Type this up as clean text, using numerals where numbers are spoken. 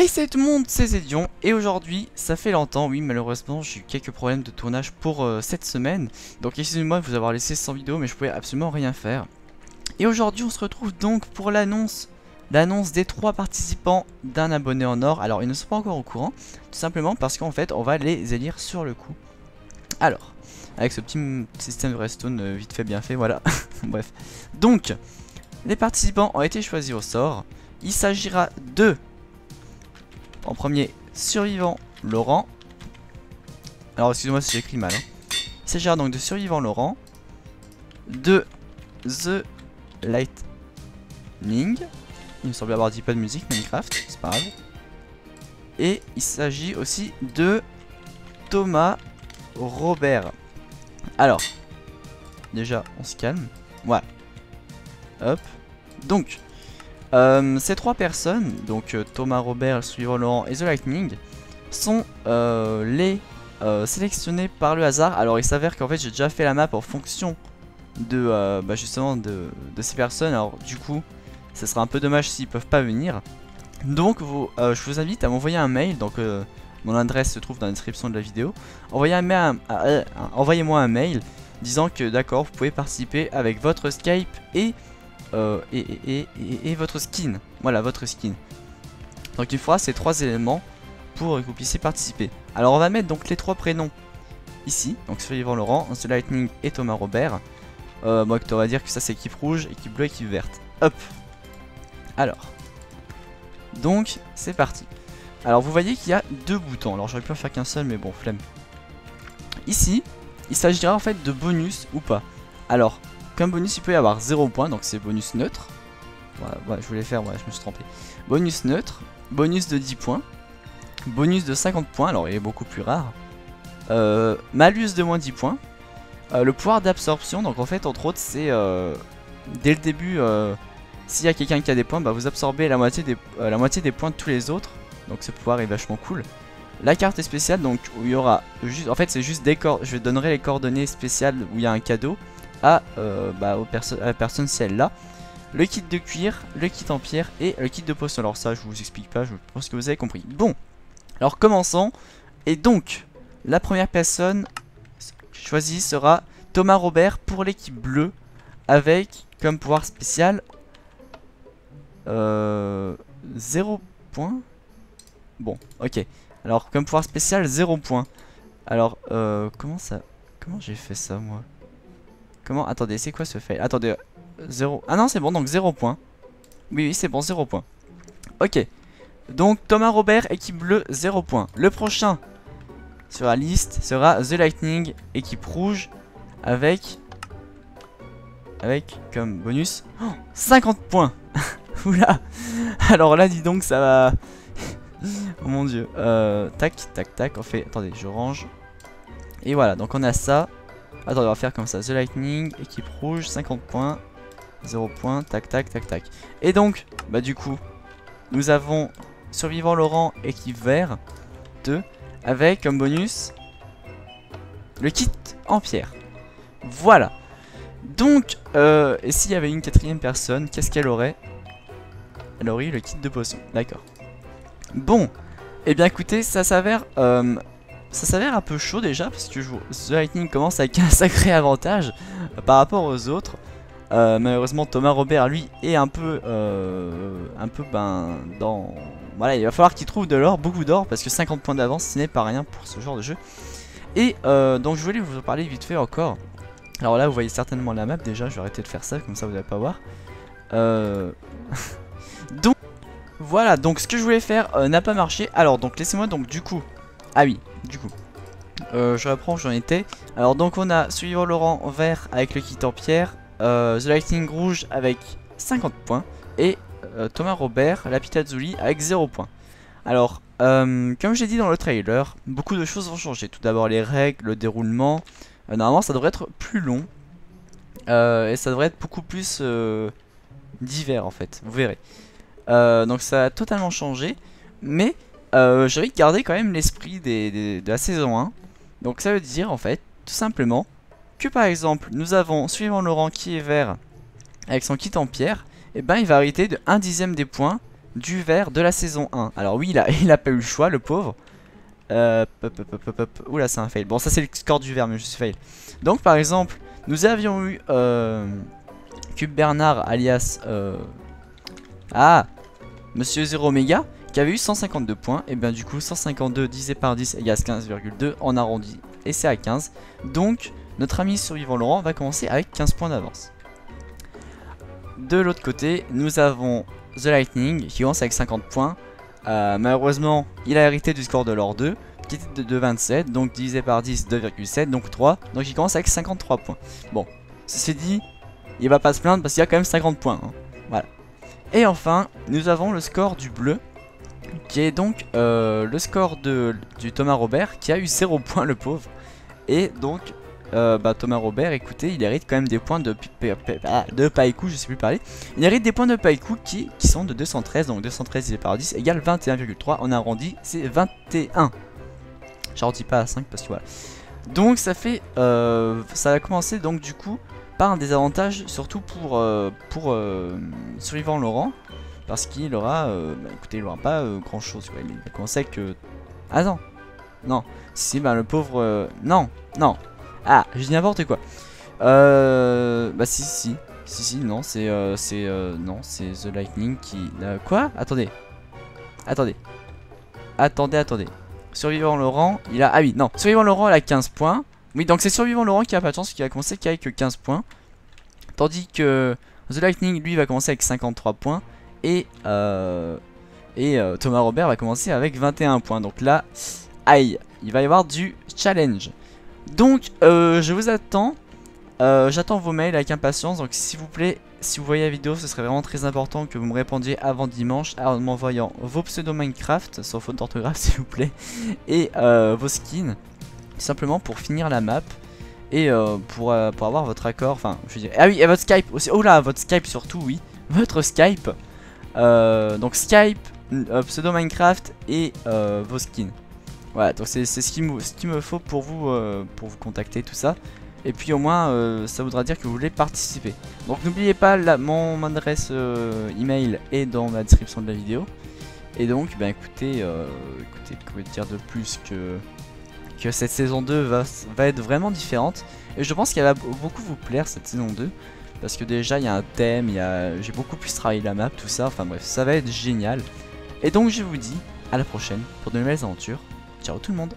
Hey salut tout le monde, c'est Zedyon et aujourd'hui, ça fait longtemps, oui malheureusement j'ai eu quelques problèmes de tournage pour cette semaine. Donc excusez-moi de vous avoir laissé sans vidéo mais je pouvais absolument rien faire. Et aujourd'hui on se retrouve donc pour l'annonce des 3 participants d'un abonné en or. Alors ils ne sont pas encore au courant, tout simplement parce qu'en fait on va les élire sur le coup. Alors, avec ce petit système de redstone vite fait bien fait, voilà. Bref, donc les participants ont été choisis au sort. Il s'agira de... En premier, Sylvain Laurent. Alors excusez-moi si j'écris mal. Il s'agira donc de Sylvain Laurent, de The Lightning. Il me semble avoir dit pas de musique Minecraft, c'est pas grave. Et il s'agit aussi de Thomas Robert. Alors, déjà on se calme. Voilà. Hop. Donc. Ces 3 personnes, donc Thomas Robert, Sylvain Laurent et The Lightning, sont sélectionnées par le hasard. Alors il s'avère qu'en fait j'ai déjà fait la map en fonction de justement de ces personnes. Alors du coup ça sera un peu dommage s'ils peuvent pas venir. Donc je vous invite à m'envoyer un mail. Donc mon adresse se trouve dans la description de la vidéo. Envoyez-moi un mail disant que d'accord, vous pouvez participer avec votre Skype et votre skin. Voilà, votre skin. Donc il faudra ces 3 éléments pour que vous puissiez participer. Alors on va mettre donc les 3 prénoms ici. Donc Sylvain Laurent, The Lightning et Thomas Robert. Moi on va dire que ça c'est équipe rouge, équipe bleue, équipe verte. Hop. Alors donc c'est parti. Alors vous voyez qu'il y a 2 boutons. Alors j'aurais pu en faire qu'un seul mais bon, flemme. Ici il s'agira en fait de bonus ou pas. Alors comme bonus il peut y avoir 0 points, donc c'est bonus neutre. Ouais, je voulais faire, ouais, je me suis trompé. Bonus neutre, bonus de 10 points, bonus de 50 points, alors il est beaucoup plus rare. Malus de moins 10 points. Le pouvoir d'absorption, donc en fait entre autres c'est dès le début, s'il y a quelqu'un qui a des points, bah, vous absorbez la moitié des points de tous les autres. Donc ce pouvoir est vachement cool. La carte est spéciale, donc où il y aura juste, en fait c'est juste des je donnerai les coordonnées spéciales où il y a un cadeau. À la personne si elle l'a. Le kit de cuir, le kit en pierre et le kit de potion. Alors ça je vous explique pas, je pense que vous avez compris. Bon, alors commençons. Et donc la première personne choisie sera Thomas Robert pour l'équipe bleue, avec comme pouvoir spécial 0 points. Bon ok. Alors comme pouvoir spécial 0 points. Alors comment j'ai fait ça moi? Attendez, c'est quoi ce fail? Attendez, 0... Ah non, c'est bon, donc 0 points. Oui, oui, c'est bon, 0 points. Ok. Donc, Thomas Robert, équipe bleue, 0 points. Le prochain sur la liste sera The Lightning, équipe rouge, avec... comme bonus... Oh, 50 points. Oula. Alors là, dis donc, ça va... oh mon dieu. Tac, tac, tac, on fait... Attendez, je range. Et voilà, donc on a ça. Attends, on va faire comme ça, The Lightning, équipe rouge, 50 points, 0 points, tac tac tac tac. Et donc, bah du coup, nous avons Sylvain Laurent, équipe vert, 2, avec comme bonus, le kit en pierre. Voilà. Donc, et s'il y avait une 4ème personne, qu'est-ce qu'elle aurait? Elle aurait eu le kit de potion, d'accord. Bon, et bien écoutez, ça s'avère... ça s'avère un peu chaud déjà parce que The Lightning commence avec un sacré avantage par rapport aux autres. Malheureusement Thomas Robert lui est un peu dans... Voilà, il va falloir qu'il trouve de l'or, beaucoup d'or, parce que 50 points d'avance ce n'est pas rien pour ce genre de jeu. Et donc je voulais vous en parler vite fait encore. Alors là vous voyez certainement la map déjà, je vais arrêter de faire ça comme ça vous n'allez pas voir. Donc voilà, donc ce que je voulais faire n'a pas marché. Alors donc laissez-moi donc du coup... Ah oui, du coup, je reprends où j'en étais. Alors donc on a Sylvain Laurent en vert avec le kit en pierre, The Lightning rouge avec 50 points et Thomas Robert, la Pitazouli avec 0 points. Alors, comme j'ai dit dans le trailer, beaucoup de choses vont changer. Tout d'abord les règles, le déroulement. Normalement ça devrait être plus long et ça devrait être beaucoup plus divers en fait, vous verrez. Donc ça a totalement changé, mais... j'ai envie de garder quand même l'esprit de la saison 1. Donc ça veut dire en fait tout simplement que par exemple nous avons Sylvain Laurent qui est vert avec son kit en pierre. Et ben il va hériter de 1/10 des points du vert de la saison 1. Alors oui, il a pas eu le choix, le pauvre. Oula, c'est un fail. Bon, ça c'est le score du vert, mais je suis fail. Donc par exemple, nous avions eu Cube Bernard alias Monsieur Zero Omega, qui avait eu 152 points. Et bien du coup 152 divisé par 10 égale 15,2, on arrondit et c'est à 15. Donc notre ami Sylvain Laurent va commencer avec 15 points d'avance. De l'autre côté, nous avons The Lightning qui commence avec 50 points. Malheureusement, il a hérité du score de l'or 2 qui était de 27, donc divisé par 10, 2,7, donc 3. Donc il commence avec 53 points. Bon, ceci dit, il va pas se plaindre parce qu'il y a quand même 50 points. Hein. Voilà. Et enfin, nous avons le score du bleu qui est donc le score du Thomas Robert qui a eu 0 points, le pauvre. Et donc, Thomas Robert, écoutez, il hérite quand même des points de Pykoo, je sais plus parler. Il hérite des points de Pykoo qui sont de 213, donc 213 divisé par 10 égale 21,3. On arrondit, c'est 21. J'arrondis pas à 5 parce que voilà. Donc ça fait, ça a commencé donc du coup par un désavantage, surtout pour Sylvain Laurent, parce qu'il aura, écoutez, il aura pas grand chose. Ouais, il a commencé que. Ah non, non, si, bah le pauvre, non, non. Ah, je dis n'importe quoi. Non, c'est non, c'est The Lightning qui quoi? Attendez. Survivant Laurent, il a Survivant Laurent, il a 15 points. Oui, donc c'est Survivant Laurent qui a pas de chance, qui a commencé qu'avec 15 points. Tandis que The Lightning lui va commencer avec 53 points et Thomas Robert va commencer avec 21 points. Donc là, aïe, il va y avoir du challenge. Donc je vous attends, j'attends vos mails avec impatience, donc s'il vous plaît, si vous voyez la vidéo, ce serait vraiment très important que vous me répondiez avant dimanche en m'envoyant vos pseudos Minecraft, sans faute d'orthographe s'il vous plaît, et vos skins, simplement pour finir la map, et pour avoir votre accord, enfin je veux dire, ah oui, et votre Skype aussi, oh là, votre Skype surtout, oui, votre Skype, donc Skype, pseudo Minecraft et vos skins. Voilà, donc c'est ce qu'il me faut pour vous contacter, tout ça. Et puis au moins, ça voudra dire que vous voulez participer. Donc n'oubliez pas, mon adresse email est dans la description de la vidéo. Et donc, ben écoutez, que dire de plus que cette saison 2 va être vraiment différente. Et je pense qu'elle va beaucoup vous plaire, cette saison 2. Parce que déjà, il y a un thème, j'ai beaucoup plus travaillé la map, tout ça. Enfin bref, ça va être génial. Et donc, je vous dis à la prochaine pour de nouvelles aventures. Ciao tout le monde.